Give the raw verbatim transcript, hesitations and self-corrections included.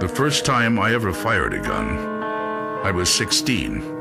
The first time I ever fired a gun, I was sixteen.